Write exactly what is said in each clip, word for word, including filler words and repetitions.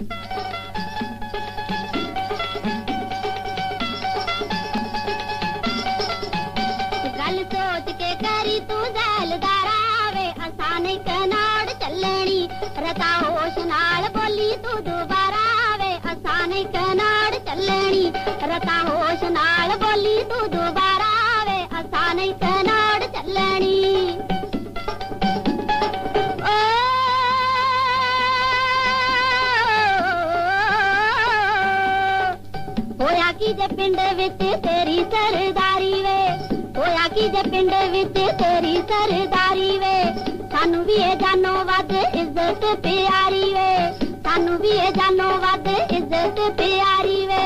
गल सोच के करी तू गल दारावे असाने कनाड़ चलनी रता होश नाल बोली तू दोबारा वे असाने कनाड़ चलनी रता होश नाल बोली तू दोबारा वे असाने कनाड़ चलनी होया की जे पिंड विच तेरी सरदारी वे होया की जे पिंड विच तेरी सरदारी वे सानू भी ए जानो वद इज्जत प्यारी वे सानू भी ए जानो वद इज्जत प्यारी वे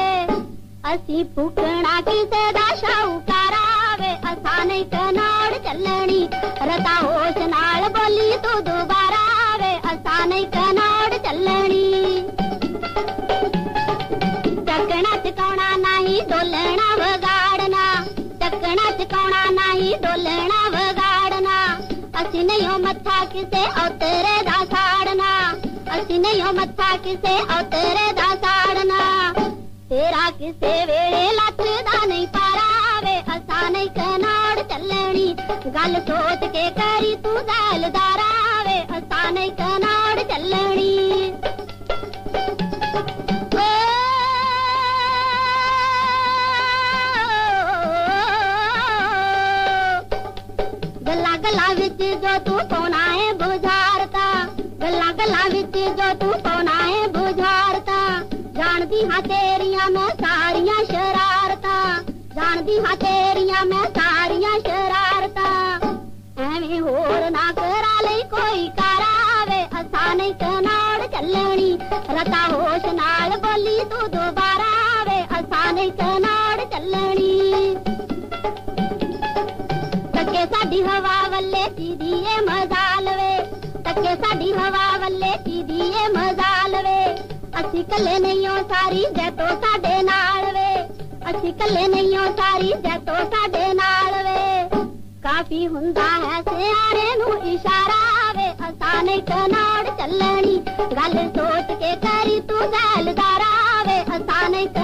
असी फुकणा किसे दा शाहूकारा वे असां नहीं कनाड़ चलनी रता होश नाल बोली तू दोबारा वे असां नहीं कनाड़ चलनी टकना चकाउणा नहीं डोलना वगाड़ना टकना चकाउणा नहीं डोलना वगाड़ना असी नहीं हो मत्था किसे औतरे दा साड़ना असी नहीं हो मत्था किसे औतरे दा साड़ना तेरा किसे वेड़े लत्तदा नहीं पारावे असां नहीं कनाड़ चलनी गल सोच के करी तू गल दारावे असां नहीं कनाड़ चलनी गला गला विच जो तू सोना है बुझारता गला गला विच जो तू सोना है बुझारता जानती हाँ तेरिया मैं सारिया शरारता जानती हाँ तेरिया मैं सारिया शरारता एवें होर ना करा ले कोई करावे असां नहीं कनाड़ चलनी रता होश नाल बोली तू दोबारा वे असां नहीं कनाड़ चलनी टके साडी हवा वल्ले सीधी ए मजाल वे टके साडी हवा वल्ले सीधी ए मजाल वे असी कले नहीं हो सारी जैतो साडे नाल वे असी कले नहीं हो सारी जैतो साडे नाल वे काफी हुंदा है सियारे नू इशारा वे असां नहीं कनाड़ चलनी गल सोच के करी तू गल दारा वे असां नहीं